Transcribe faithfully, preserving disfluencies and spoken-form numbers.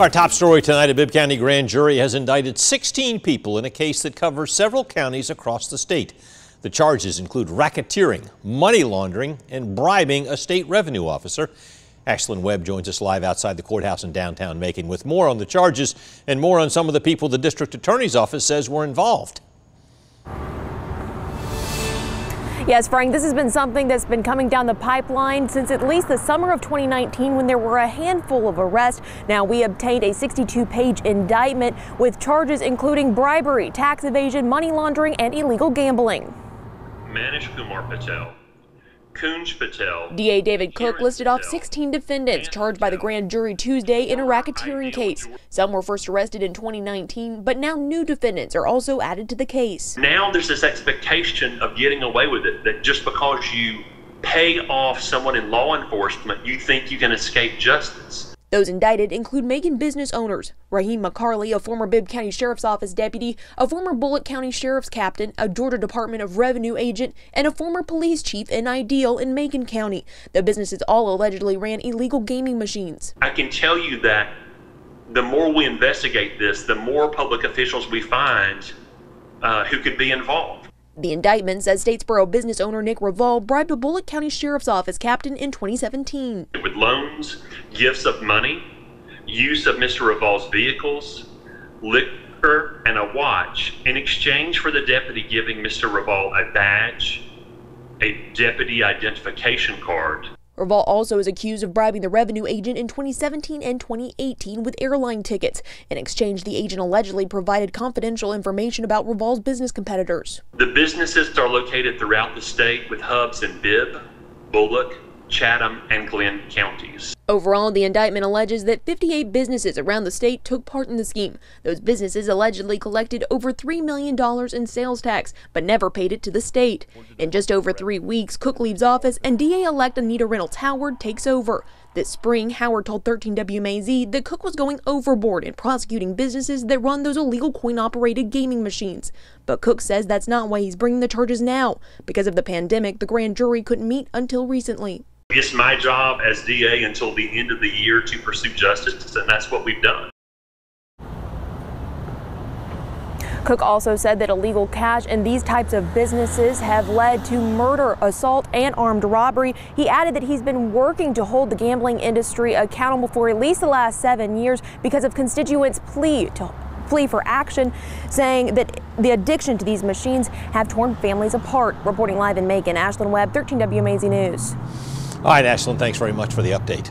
Our top story tonight, a Bibb County grand jury has indicted sixteen people in a case that covers several counties across the state. The charges include racketeering, money laundering, and bribing a state revenue officer. Ashlyn Webb joins us live outside the courthouse in downtown Macon with more on the charges and more on some of the people the district attorney's office says were involved. Yes, Frank, this has been something that's been coming down the pipeline since at least the summer of twenty nineteen when there were a handful of arrests. Now, we obtained a sixty-two page indictment with charges including bribery, tax evasion, money laundering, and illegal gambling. Manish Kumar Patel. D A David Cooke listed off sixteen defendants charged by the grand jury Tuesday in a racketeering case. Some were first arrested in twenty nineteen, but now new defendants are also added to the case. Now there's this expectation of getting away with it, that just because you pay off someone in law enforcement, you think you can escape justice. Those indicted include Macon business owners, Raheem McCarley, a former Bibb County Sheriff's Office deputy, a former Bullock County Sheriff's Captain, a Georgia Department of Revenue agent, and a former police chief in Ideal in Macon County. The businesses all allegedly ran illegal gaming machines. I can tell you that the more we investigate this, the more public officials we find uh, who could be involved. The indictment says Statesboro business owner Nick Revol bribed a Bullock County Sheriff's Office captain in twenty seventeen. With loans, gifts of money, use of Mister Revol's vehicles, liquor, and a watch in exchange for the deputy giving Mister Revol a badge, a deputy identification card. Revol also is accused of bribing the revenue agent in twenty seventeen and twenty eighteen with airline tickets. In exchange, the agent allegedly provided confidential information about Revol's business competitors. The businesses are located throughout the state with hubs in Bibb, Bullock, Chatham, and Glynn counties. Overall, the indictment alleges that fifty-eight businesses around the state took part in the scheme. Those businesses allegedly collected over three million dollars in sales tax, but never paid it to the state. In just over three weeks, Cooke leaves office and D A-elect Anita Reynolds Howard takes over. This spring, Howard told thirteen W M A Z that Cooke was going overboard in prosecuting businesses that run those illegal coin-operated gaming machines. But Cooke says that's not why he's bringing the charges now. Because of the pandemic, the grand jury couldn't meet until recently. It's my job as D A until the end of the year to pursue justice, and that's what we've done. Cooke also said that illegal cash and these types of businesses have led to murder, assault, and armed robbery. He added that he's been working to hold the gambling industry accountable for at least the last seven years because of constituents' plea to plea for action, saying that the addiction to these machines have torn families apart. Reporting live in Macon, Ashlyn Webb, thirteen W M A Z News. All right, Ashlyn, thanks very much for the update.